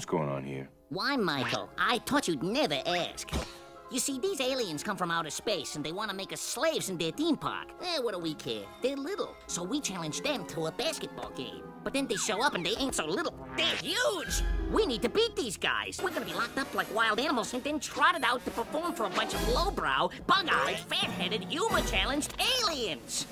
What's going on here? Why, Michael? I thought you'd never ask. You see, these aliens come from outer space, and they want to make us slaves in their theme park. Eh, what do we care? They're little, so we challenge them to a basketball game. But then they show up, and they ain't so little. They're huge! We need to beat these guys. We're gonna be locked up like wild animals and then trotted out to perform for a bunch of lowbrow, bug-eyed, fat-headed, humor-challenged aliens!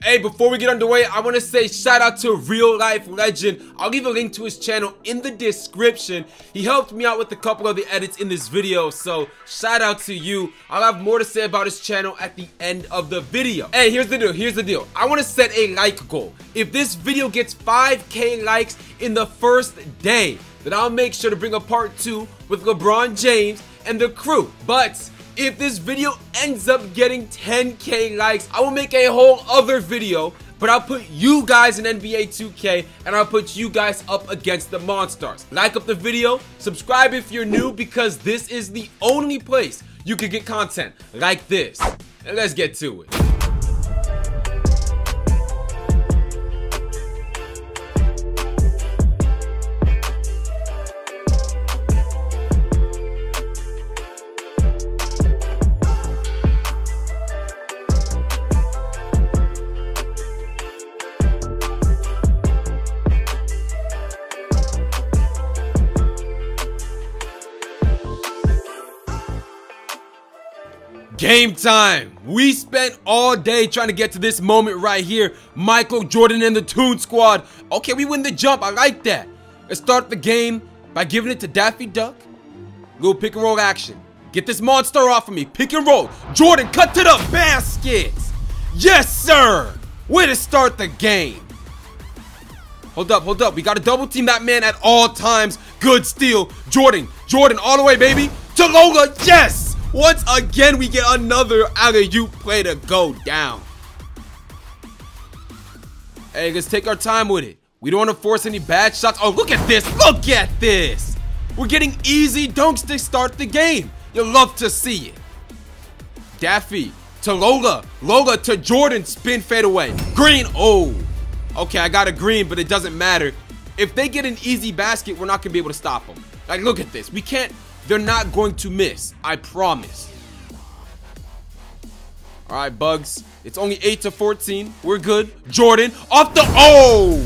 Hey, before we get underway, I want to say shout out to Real Life Legend. I'll leave a link to his channel in the description. He helped me out with a couple of the edits in this video, so shout out to you. I'll have more to say about his channel at the end of the video. Hey, here's the deal, I want to set a like goal. If this video gets 5K likes in the first day, then I'll make sure to bring a part 2 with LeBron James and the crew. But if this video ends up getting 10K likes, I will make a whole other video, but I'll put you guys in NBA 2K, and I'll put you guys up against the Monstars. Like up the video, subscribe if you're new, because this is the only place you can get content like this. And let's get to it. Game time! We spent all day trying to get to this moment right here. Michael Jordan and the Toon Squad. Okay, we win the jump. I like that. Let's start the game by giving it to Daffy Duck. Little pick and roll action. Get this monster off of me. Pick and roll. Jordan, cut to the basket. Yes, sir. Way to start the game. Hold up, hold up. We got to double team that man at all times. Good steal. Jordan, all the way, baby. To Lola. Yes. Once again, we get another alley-oop play to go down. Hey, let's take our time with it. We don't want to force any bad shots. Oh, look at this. Look at this. We're getting easy dunks to start the game. You'll love to see it. Daffy to Lola. Lola to Jordan. Spin fadeaway. Green. Oh. Okay, I got a green, but it doesn't matter. If they get an easy basket, we're not going to be able to stop them. Like, look at this. We can't. They're not going to miss. I promise. All right, Bugs. It's only 8 to 14. We're good. Jordan off the oh!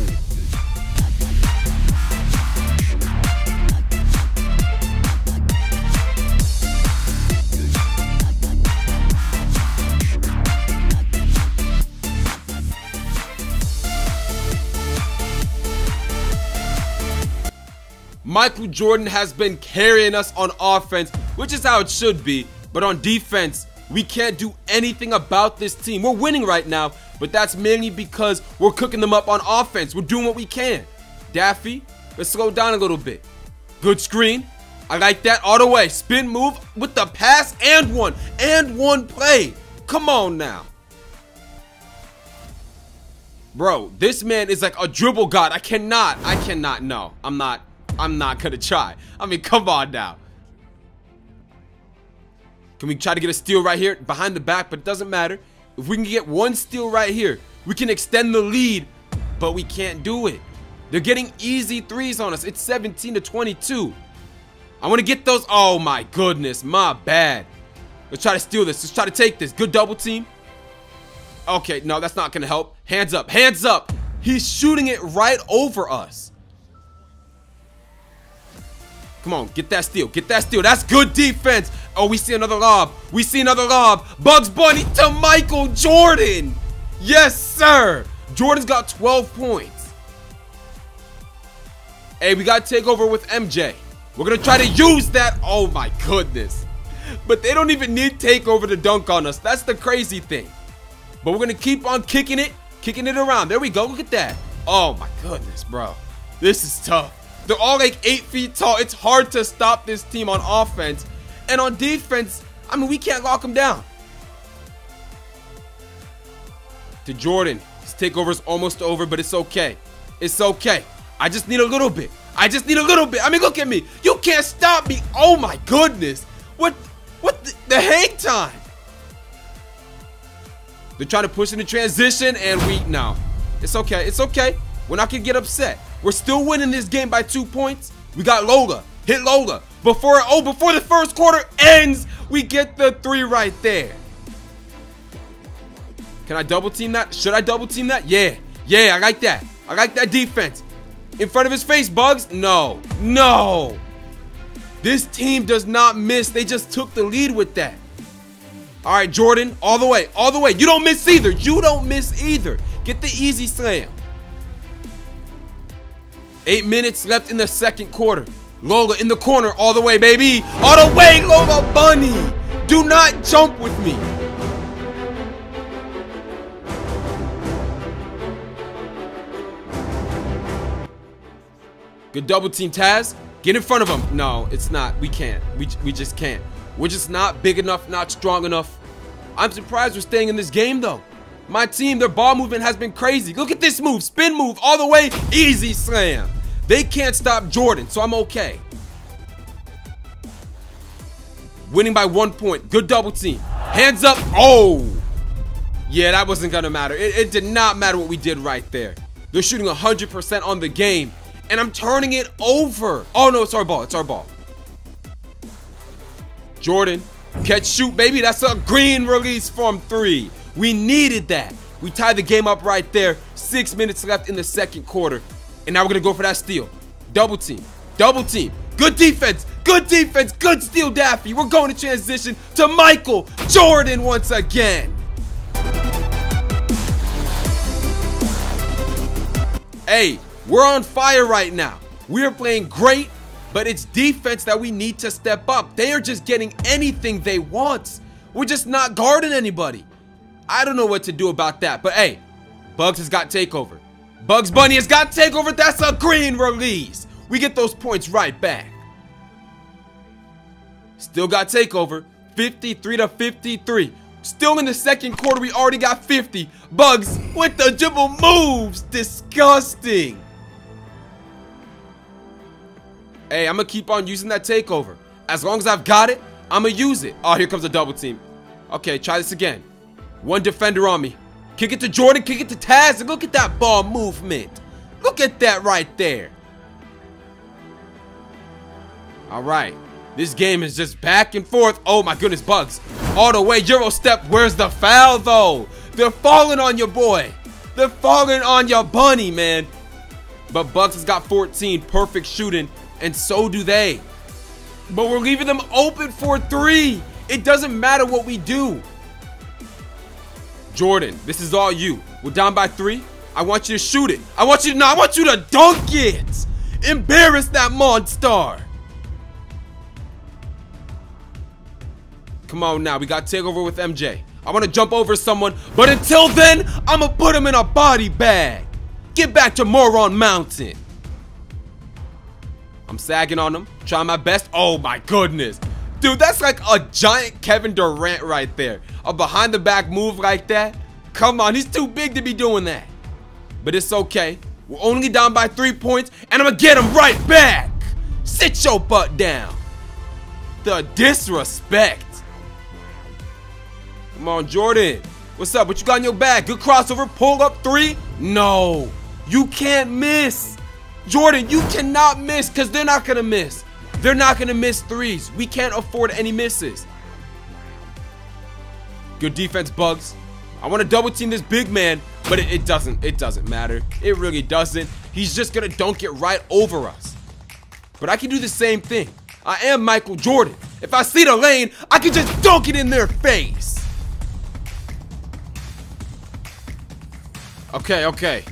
Michael Jordan has been carrying us on offense, which is how it should be. But on defense, we can't do anything about this team. We're winning right now, but that's mainly because we're cooking them up on offense. We're doing what we can. Daffy, let's slow down a little bit. Good screen. I like that all the way. Spin move with the pass and one. And one play. Come on now. Bro, this man is like a dribble god. I cannot. No, I'm not gonna try. I mean, come on now. Can we try to get a steal right here? Behind the back, but it doesn't matter. If we can get one steal right here, we can extend the lead, but we can't do it. They're getting easy threes on us. It's 17 to 22. I want to get those. Oh, my goodness. My bad. Let's try to steal this. Let's try to take this. Good double team. Okay, no, that's not gonna help. Hands up. Hands up. He's shooting it right over us. Come on, get that steal. Get that steal. That's good defense. Oh, we see another lob. We see another lob. Bugs Bunny to Michael Jordan. Yes, sir. Jordan's got 12 points. Hey, we got to take over with MJ. We're going to try to use that. Oh, my goodness. But they don't even need takeover to dunk on us. That's the crazy thing. But we're going to keep on kicking it. Kicking it around. There we go. Look at that. Oh, my goodness, bro. This is tough. They're all like 8 feet tall. It's hard to stop this team on offense. And on defense, I mean, we can't lock them down. To Jordan. His takeover's almost over, but it's okay. It's okay. I just need a little bit. I just need a little bit. I mean, look at me. You can't stop me. Oh, my goodness. What the hang time? They're trying to push into transition, and we, no. It's okay. It's okay. We're not going to get upset. We're still winning this game by 2 points. We got Lola. Hit Lola. Before the first quarter ends, we get the three right there. Can I double team that? Should I double team that? Yeah. Yeah, I like that. I like that defense. In front of his face, Bugs. No. No. This team does not miss. They just took the lead with that. All right, Jordan. All the way. All the way. You don't miss either. You don't miss either. Get the easy slam. 8 minutes left in the second quarter. Lola in the corner. All the way, baby. All the way, Lola Bunny. Do not jump with me. Good double team, Taz. Get in front of him. No, it's not. We can't. We just can't. We're just not big enough, not strong enough. I'm surprised we're staying in this game, though. My team, their ball movement has been crazy. Look at this move. Spin move all the way. Easy slam. They can't stop Jordan, so I'm okay. Winning by 1 point. Good double team. Hands up. Oh. Yeah, that wasn't going to matter. It did not matter what we did right there. They're shooting 100% on the game. And I'm turning it over. Oh, no, it's our ball. It's our ball. Jordan, catch, shoot, baby. That's a green release from three. We needed that. We tied the game up right there. 6 minutes left in the second quarter. And now we're going to go for that steal. Double team. Double team. Good defense. Good defense. Good steal, Daffy. We're going to transition to Michael Jordan once again. Hey. We're on fire right now. We are playing great, but it's defense that we need to step up. They are just getting anything they want. We're just not guarding anybody. I don't know what to do about that, but hey, Bugs has got takeover. Bugs Bunny has got takeover. That's a green release. We get those points right back. Still got takeover. 53 to 53. Still in the second quarter. We already got 50. Bugs with the dribble moves. Disgusting. Hey, I'm going to keep on using that takeover. As long as I've got it, I'm going to use it. Oh, here comes a double team. Okay, try this again. One defender on me. Kick it to Jordan. Kick it to Taz. And look at that ball movement. Look at that right there. All right. This game is just back and forth. Oh, my goodness, Bugs. All the way. Euro step. Where's the foul, though? They're falling on your boy. They're falling on your bunny, man. But Bugs has got 14. Perfect shooting. And so do they. But we're leaving them open for three. It doesn't matter what we do. Jordan, this is all you. We're down by three. I want you to shoot it. I want you to dunk it. Embarrass that Monstar. Come on now. We got takeover with MJ. I want to jump over someone. But until then, I'm going to put him in a body bag. Get back to Moron Mountain. I'm sagging on him, trying my best. Oh my goodness. Dude, that's like a giant Kevin Durant right there. A behind the back move like that. Come on, he's too big to be doing that. But it's okay. We're only down by 3 points, and I'm gonna get him right back. Sit your butt down. The disrespect. Come on, Jordan. What's up? What you got in your bag? Good crossover, pull up three. No, you can't miss. Jordan, you cannot miss because they're not going to miss. They're not going to miss threes. We can't afford any misses. Good defense, Bugs. I want to double team this big man, but it doesn't matter. It really doesn't. He's just going to dunk it right over us. But I can do the same thing. I am Michael Jordan. If I see the lane, I can just dunk it in their face. Okay, okay.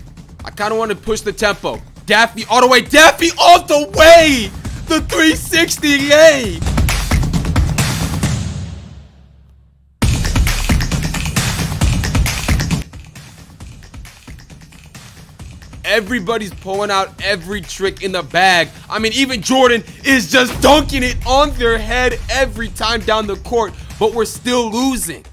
I kind of want to push the tempo. Daffy all the way. Daffy all the way. The 360. Yay. everybody's pulling out every trick in the bag. I mean, even Jordan is just dunking it on their head every time down the court, but we're still losing.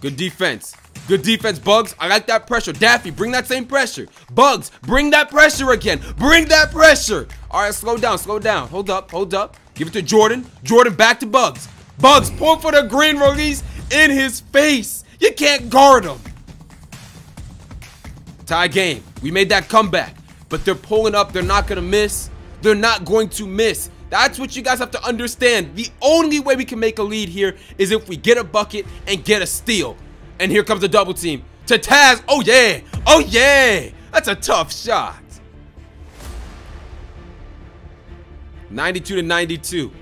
Good defense. Good defense, Bugs. I like that pressure. Daffy, bring that same pressure. Bugs, bring that pressure again. Bring that pressure. All right, slow down, slow down. Hold up, hold up. Give it to Jordan. Jordan back to Bugs. Bugs, pull for the green release in his face. You can't guard him. Tie game. We made that comeback. But they're pulling up. They're not going to miss. They're not going to miss. That's what you guys have to understand. The only way we can make a lead here is if we get a bucket and get a steal. And here comes the double team. To Taz. Oh, yeah. Oh, yeah. That's a tough shot. 92 to 92.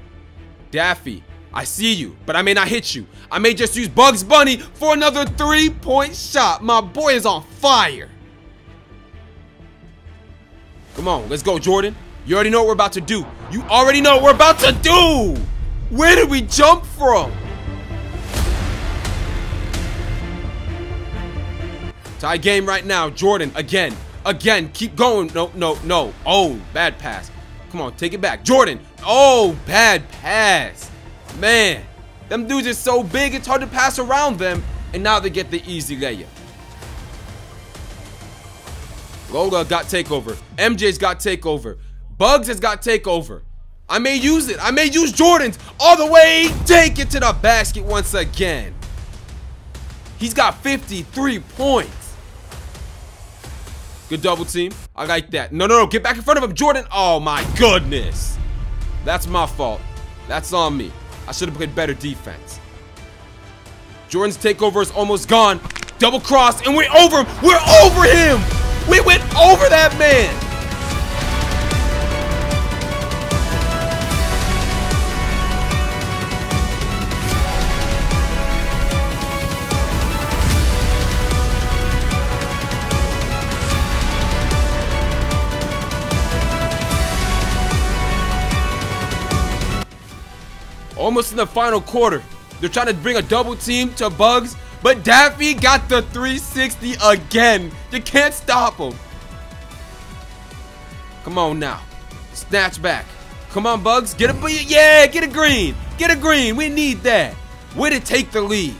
Daffy, I see you, but I may not hit you. I may just use Bugs Bunny for another three-point shot. My boy is on fire. Come on. Let's go, Jordan. You already know what we're about to do. You already know what we're about to do. Where did we jump from? Tie game right now. Jordan, again. Again. Keep going. No, no, no. Oh, bad pass. Come on. Take it back. Jordan. Oh, bad pass. Man. Them dudes are so big, it's hard to pass around them. And now they get the easy layup. Lola got takeover. MJ's got takeover. Bugs has got takeover. I may use it. I may use Jordan's all the way. Take it to the basket once again. He's got 53 points. Good double team. I like that. No, no, no. Get back in front of him, Jordan. Oh, my goodness. That's my fault. That's on me. I should have played better defense. Jordan's takeover is almost gone. Double cross, and we're over him. We're over him. We went over that man. Almost in the final quarter. They're trying to bring a double team to Bugs, but Daffy got the 360 again. You can't stop him. Come on now. Snatch back. Come on, Bugs. Get a, yeah, get a green. Get a green. We need that. Way to take the lead.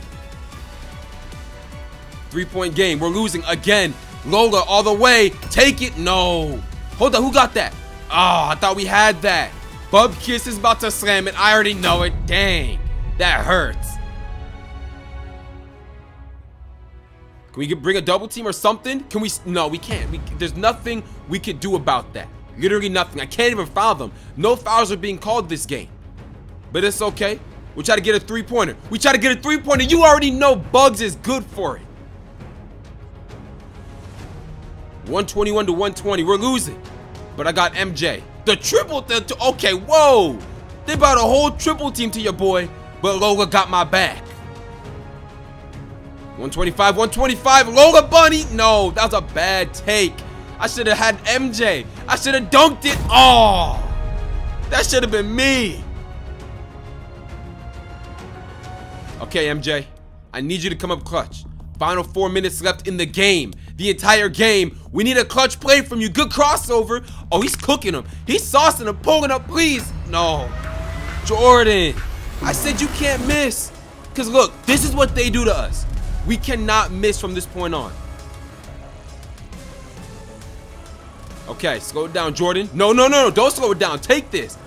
Three-point game. We're losing again. Lola all the way. Take it. No. Hold on. Who got that? Oh, I thought we had that. Bubkiss is about to slam it. I already know it. Dang. That hurts. Can we bring a double team or something? Can we? No, we can't. There's nothing we could do about that. Literally nothing. I can't even foul them. No fouls are being called this game. But it's okay. We try to get a three-pointer. We try to get a three-pointer. You already know Bugs is good for it. 121 to 120. We're losing. But I got MJ. The triple, okay, whoa. They brought a whole triple team to your boy, but Lola got my back. 125, 125, Lola Bunny. No, that was a bad take. I should have had MJ. I should have dunked it. Oh, that should have been me. Okay, MJ, I need you to come up clutch. Final 4 minutes left in the game. The entire game. We need a clutch play from you. Good crossover. Oh, he's cooking him. He's saucing him, pulling up, please. No. Jordan. I said you can't miss. Because look, this is what they do to us. We cannot miss from this point on. Okay, slow it down, Jordan. No, no, no, no. Don't slow it down. Take this.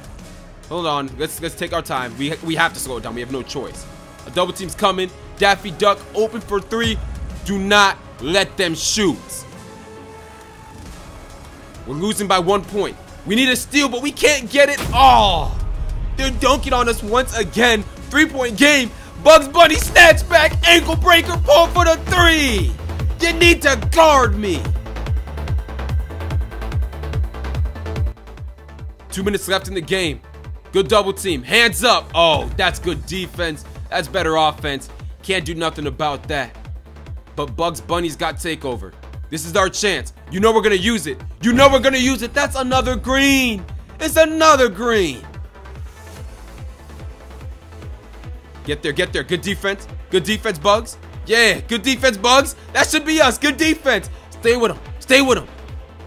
Hold on. Let's take our time. We have to slow it down. We have no choice. A double team's coming. Daffy Duck open for three. Do not let them shoot. We're losing by 1 point. We need a steal, but we can't get it. Oh, they're dunking on us once again. Three-point game. Bugs Bunny snatch back. Ankle breaker. Pull for the three. You need to guard me. 2 minutes left in the game. Good double team. Hands up. Oh, that's good defense. That's better offense. Can't do nothing about that. But Bugs Bunny's got takeover. This is our chance. You know we're going to use it. You know we're going to use it. That's another green. It's another green. Get there. Get there. Good defense. Good defense, Bugs. Yeah. Good defense, Bugs. That should be us. Good defense. Stay with him. Stay with him.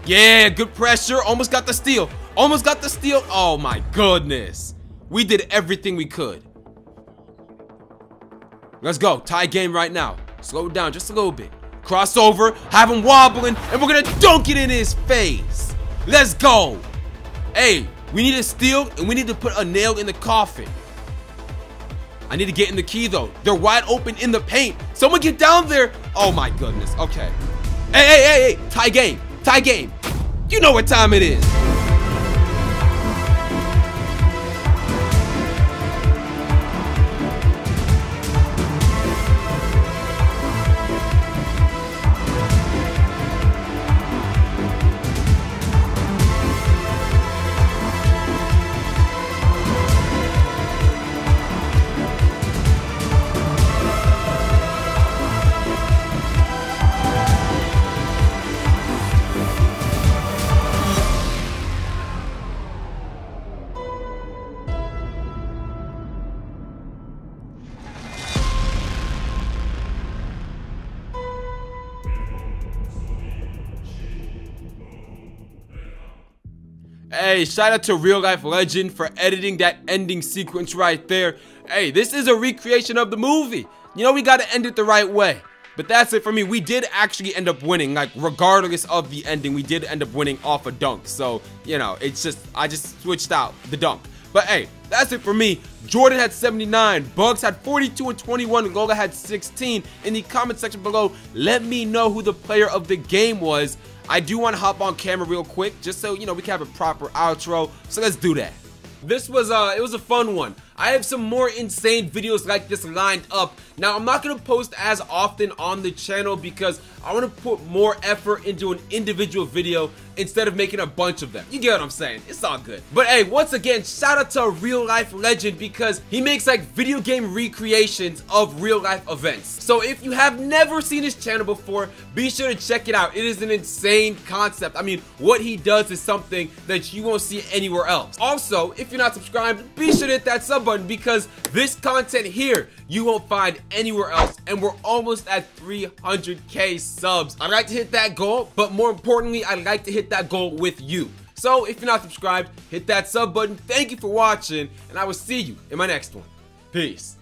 Yeah, good pressure. Almost got the steal. Almost got the steal. Oh my goodness. We did everything we could. Let's go. Tie game right now. Slow it down just a little bit. Crossover. Have him wobbling. And we're going to dunk it in his face. Let's go. Hey, we need a steal and we need to put a nail in the coffin. I need to get in the key though. They're wide open in the paint. Someone get down there. Oh my goodness. Okay. Hey, hey, hey, hey. Tie game. Tie game. You know what time it is. Hey, shout out to Real Life Legend for editing that ending sequence right there. Hey, this is a recreation of the movie. You know, we got to end it the right way. But that's it for me. We did actually end up winning. Like, regardless of the ending, we did end up winning off a dunk. So, you know, it's just, I just switched out the dunk. But hey, that's it for me. Jordan had 79, Bugs had 42 and 21, and Lola had 16. In the comment section below, let me know who the player of the game was. I do want to hop on camera real quick, just so, you know, we can have a proper outro. So let's do that. This was, it was a fun one. I have some more insane videos like this lined up. Now, I'm not going to post as often on the channel because I want to put more effort into an individual video instead of making a bunch of them. You get what I'm saying? It's all good. But hey, once again, shout out to Real Life Legend because he makes like video game recreations of real life events. So if you have never seen his channel before, be sure to check it out. It is an insane concept. I mean, what he does is something that you won't see anywhere else. Also, if you're not subscribed, be sure to hit that sub button because this content here you won't find anywhere else, and we're almost at 300k subs. I'd like to hit that goal, but more importantly, I'd like to hit that goal with you. So if you're not subscribed, hit that sub button. Thank you for watching, and I will see you in my next one. Peace.